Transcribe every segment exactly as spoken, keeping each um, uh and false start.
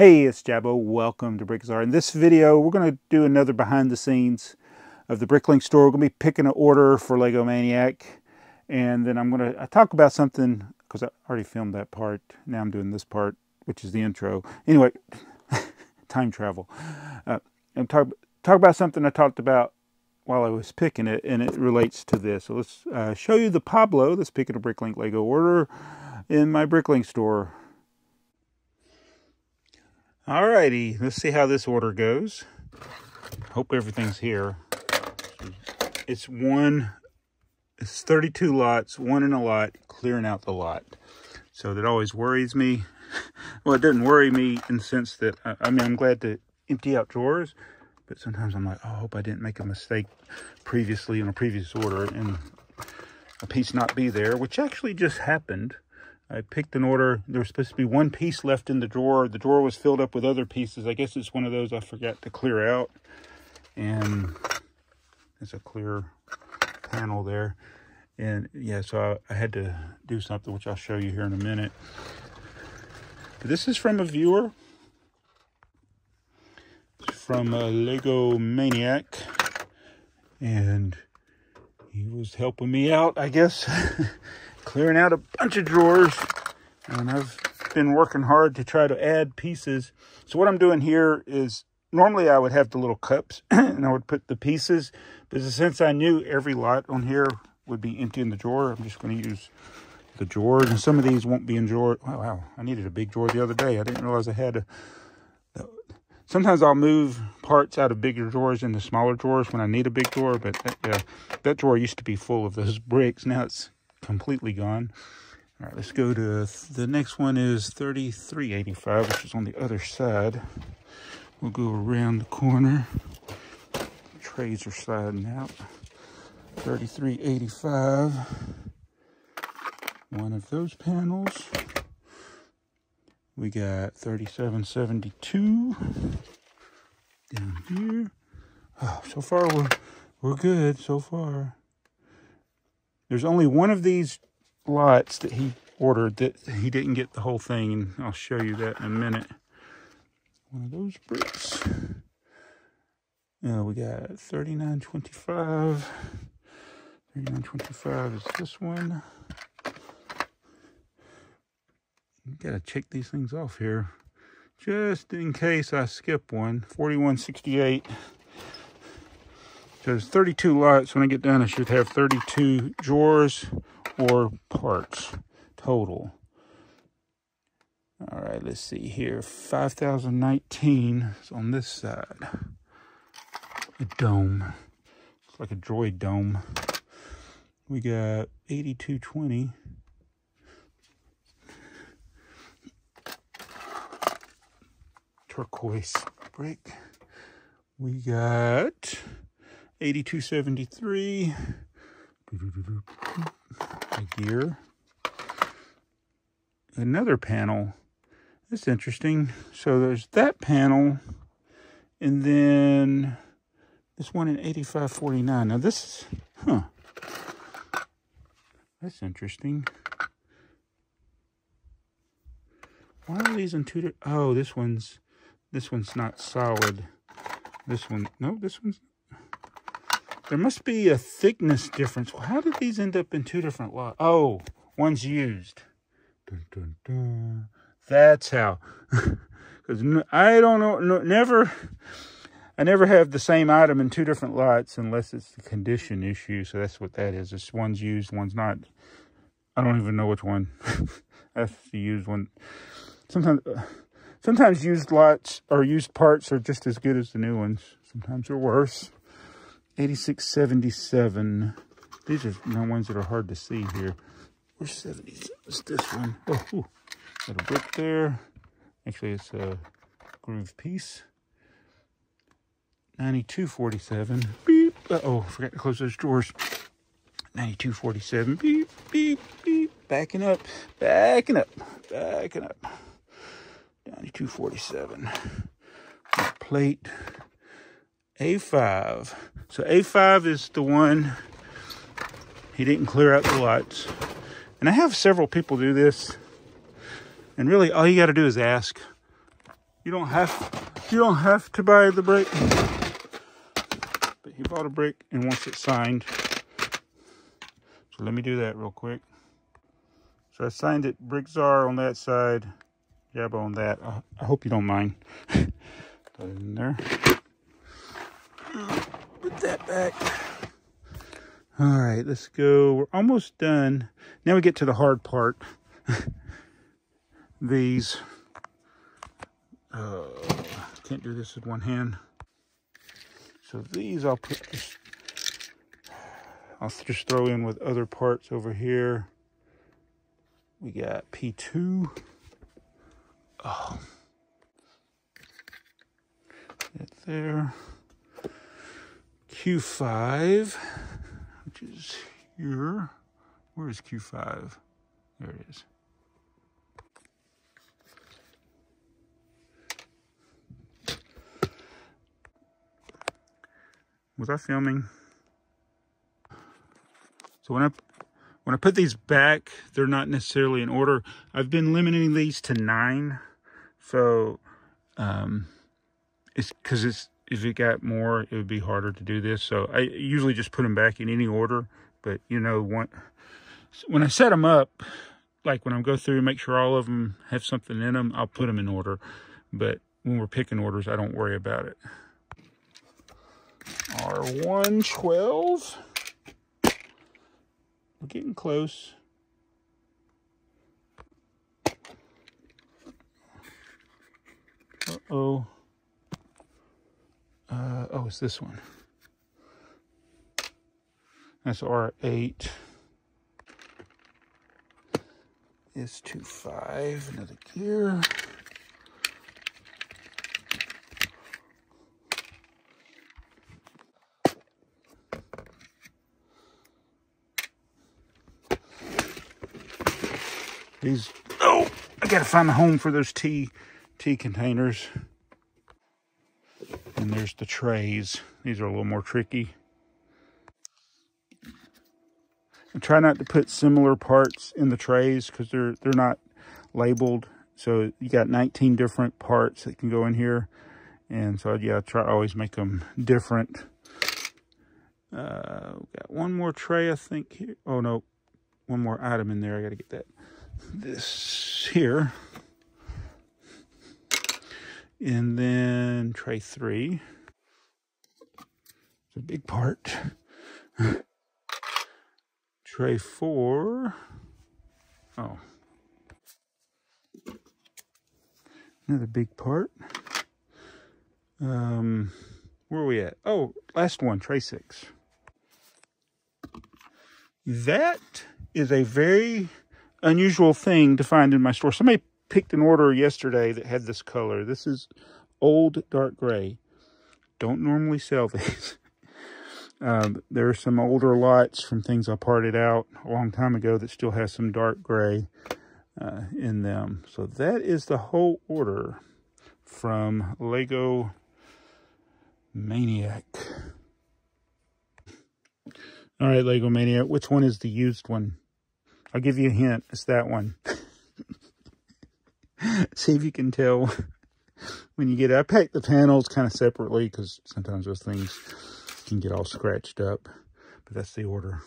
Hey, it's Jabbo. Welcome to BrickTsar. In this video, we're going to do another behind the scenes of the BrickLink store. We're going to be picking an order for Lego Maniac. And then I'm going to I talk about something, because I already filmed that part. Now I'm doing this part, which is the intro. Anyway, time travel. Uh, I'm talk, talk about something I talked about while I was picking it, and it relates to this. So let's uh, show you the Pablo that's picking a BrickLink Lego order in my BrickLink store. Alrighty, let's see how this order goes. Hope everything's here. It's one, it's thirty-two lots, one in a lot, clearing out the lot. So that always worries me. Well, it doesn't worry me in the sense that, I, I mean, I'm glad to empty out drawers, but sometimes I'm like, oh, I hope I didn't make a mistake previously in a previous order and a piece not be there, which actually just happened. I picked an order. There was supposed to be one piece left in the drawer. The drawer was filled up with other pieces. I guess it's one of those I forgot to clear out. And there's a clear panel there. And yeah, so I, I had to do something, which I'll show you here in a minute. But this is from a viewer. It's from a Lego Maniac. And he was helping me out, I guess. Clearing out a bunch of drawers, and I've been working hard to try to add pieces. So what I'm doing here is, normally I would have the little cups and I would put the pieces, but since I knew every lot on here would be empty in the drawer, I'm just going to use the drawers, and some of these won't be in drawer. Oh, wow, I needed a big drawer the other day. I didn't realize I had a... Sometimes I'll move parts out of bigger drawers into smaller drawers when I need a big drawer, but that, yeah, that drawer used to be full of those bricks. Now it's completely gone. All right, let's go to the next one. Is thirty-three eighty-five, which is on the other side. We'll go around the corner. Trays are sliding out. thirty-three eighty-five. One of those panels. We got thirty-seven seventy-two down here. Oh, so far we're we're good so far. There's only one of these lots that he ordered that he didn't get the whole thing, and I'll show you that in a minute. One of those bricks. Now we got thirty-nine twenty-five. thirty-nine twenty-five is this one. You gotta check these things off here, just in case I skip one. forty-one sixty-eight. So there's thirty-two lots. When I get done, I should have thirty-two drawers or parts total. All right, let's see here. five thousand nineteen is on this side. A dome. It's like a droid dome. We got eighty-two twenty. Turquoise brick. We got... eighty-two seventy-three, a gear, another panel. That's interesting. So there's that panel, and then this one in eighty-five forty-nine. Now this, huh, that's interesting. Why are these in two? Oh, this one's, this one's not solid. This one, no, this one's. There must be a thickness difference. Well, how did these end up in two different lots? Oh, one's used. Dun, dun, dun. That's how. Because I don't know. No, never. I never have the same item in two different lots unless it's the condition issue. So that's what that is. It's one's used, one's not. I don't even know which one. That's the used one. Sometimes, sometimes used lots or used parts are just as good as the new ones. Sometimes they're worse. eighty-six seventy-seven. These are the ones that are hard to see here. Where's seventy-seven? It's this one. Oh, ooh. Got a brick there. Actually, it's a groove piece. ninety-two forty-seven. Beep. Uh-oh, forgot to close those drawers. ninety-two forty-seven. Beep, beep, beep. Backing up. Backing up. Backing up. ninety-two forty-seven. Plate. A five. So A five is the one he didn't clear out the lots. And I have several people do this. And really all you got to do is ask. You don't have you don't have to buy the brick, but he bought a brick and wants it signed. So let me do that real quick. So I signed it BrickTsar on that side, Jabba on that. I, I hope you don't mind. Put that in there. Put that back. All right, let's go. We're almost done. Now we get to the hard part. These. Uh, I can't do this with one hand. So these I'll put. Just, I'll just throw in with other parts over here. We got P two. Oh. That there. Q five. Which is here. Where is Q five? There it is. Was I filming? So when I when I put these back, they're not necessarily in order. I've been limiting these to nine. So um it's because it's if it got more, it would be harder to do this. So I usually just put them back in any order. But, you know, one, when I set them up, like when I go through and make sure all of them have something in them, I'll put them in order. But when we're picking orders, I don't worry about it. R one twelve. We're getting close. Uh-oh. Uh, oh, it's this one. That's R eight. S twenty-five, another gear. These, oh, I gotta find a home for those tea, tea containers. And there's the trays. These are a little more tricky. And try not to put similar parts in the trays because they're they're not labeled. So you got nineteen different parts that can go in here. And so yeah, I try to always make them different. Uh, we've got one more tray, I think. Here. Oh no, one more item in there. I gotta get that. This here. And then tray three. It's a big part. Tray four. Oh. Another big part. Um, where are we at? Oh, last one, tray six. That is a very unusual thing to find in my store. Somebody picked an order yesterday that had this color. This is old dark gray. Don't normally sell these. um, there are some older lots from things I parted out a long time ago that still has some dark gray uh, in them. So that is the whole order from Lego Maniac. All right, Lego Maniac, which one is the used one? I'll give you a hint. It's that one. See if you can tell when you get it. I pack the panels kind of separately because sometimes those things can get all scratched up. But that's the order.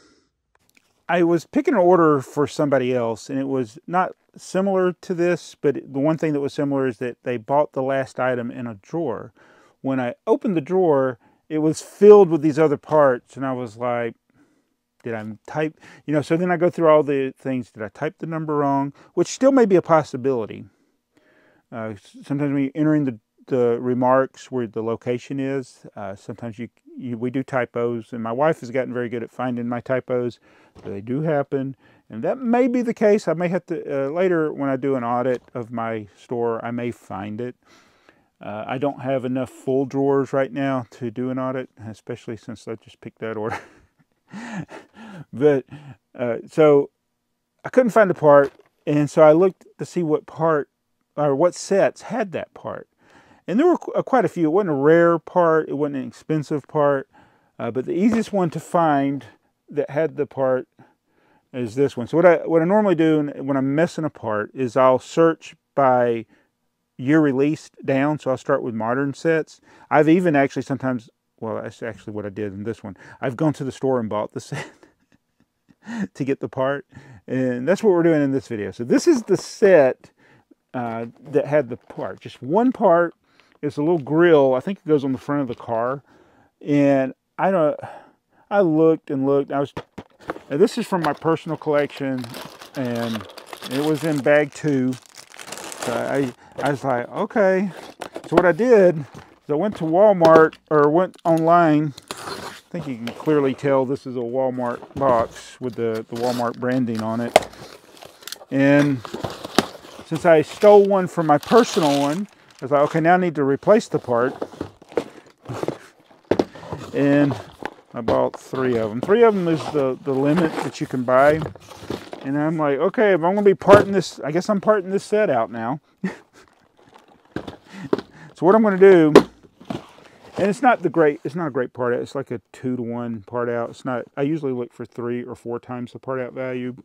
I was picking an order for somebody else, and it was not similar to this, but the one thing that was similar is that they bought the last item in a drawer. When I opened the drawer, it was filled with these other parts, and I was like, did I type, you know, so then I go through all the things. Did I type the number wrong? Which still may be a possibility. Uh, sometimes when you're entering the, the remarks where the location is, uh, sometimes you, you we do typos, and my wife has gotten very good at finding my typos. So they do happen, and that may be the case. I may have to, uh, later when I do an audit of my store, I may find it. Uh, I don't have enough full drawers right now to do an audit, especially since I just picked that order. But, uh, so I couldn't find a part, and so I looked to see what part or what sets had that part, and there were quite a few. It wasn't a rare part, it wasn't an expensive part, uh, but the easiest one to find that had the part is this one. So what I what I normally do when I'm messing apart is I'll search by year released down, so I'll start with modern sets. I've even actually sometimes, well, that's actually what I did in this one. I've gone to the store and bought the set to get the part, and that's what we're doing in this video. So this is the set uh, that had the part. Just one part. It's a little grill. I think it goes on the front of the car. And I don't. I looked and looked. I was. Now this is from my personal collection, and it was in bag two. So I, I was like, okay. So what I did is I went to Walmart, or went online. I think you can clearly tell this is a Walmart box with the, the Walmart branding on it. And since I stole one from my personal one, I was like, okay, now I need to replace the part. And I bought three of them. Three of them is the, the limit that you can buy. And I'm like, okay, if I'm going to be parting this, I guess I'm parting this set out now. So what I'm going to do, and it's not the great, it's not a great part out. It's like a two to one part out. It's not, I usually look for three or four times the part out value.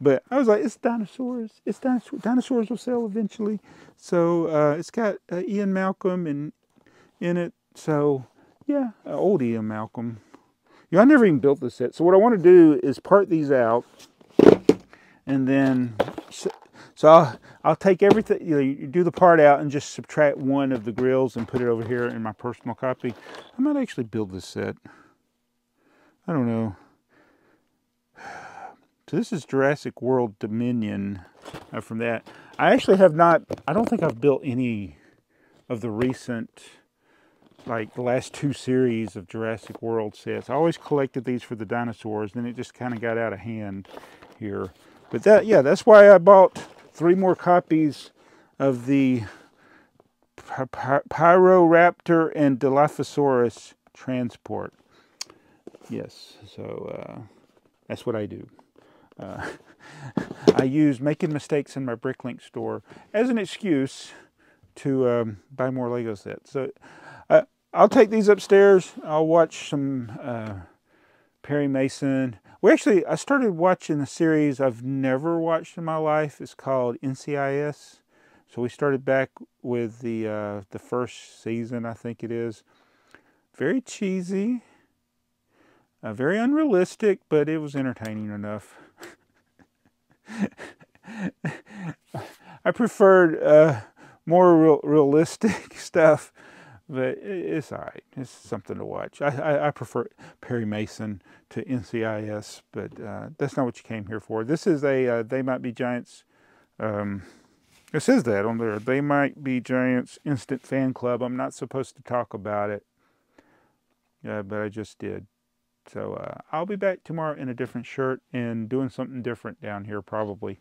But I was like, it's dinosaurs. It's dinosaurs. Dinosaurs will sell eventually. So uh, it's got uh, Ian Malcolm in, in it. So yeah, uh, old Ian Malcolm. Yeah, I never even built this set. So what I want to do is part these out. And then, so, so I'll, I'll take everything, you know, you do the part out and just subtract one of the grills and put it over here in my personal copy. I might actually build this set. I don't know. So this is Jurassic World Dominion uh, from that. I actually have not, I don't think I've built any of the recent, like the last two series of Jurassic World sets. I always collected these for the dinosaurs, then it just kind of got out of hand here. But that, yeah, that's why I bought three more copies of the Pyroraptor and Dilophosaurus transport. Yes, so uh, that's what I do. Uh, I use making mistakes in my BrickLink store as an excuse to um, buy more Lego sets. So uh, I'll take these upstairs. I'll watch some uh, Perry Mason. We actually, I started watching a series I've never watched in my life. It's called N C I S. So we started back with the uh, the first season, I think it is. Very cheesy. Uh, very unrealistic, but it was entertaining enough. I preferred uh, more real, realistic stuff, but it's all right. It's something to watch. I, I, I prefer Perry Mason to N C I S, but uh, that's not what you came here for. This is a uh, They Might Be Giants. Um, it says that on there. They Might Be Giants Instant Fan Club. I'm not supposed to talk about it, uh, but I just did. So uh, I'll be back tomorrow in a different shirt and doing something different down here probably.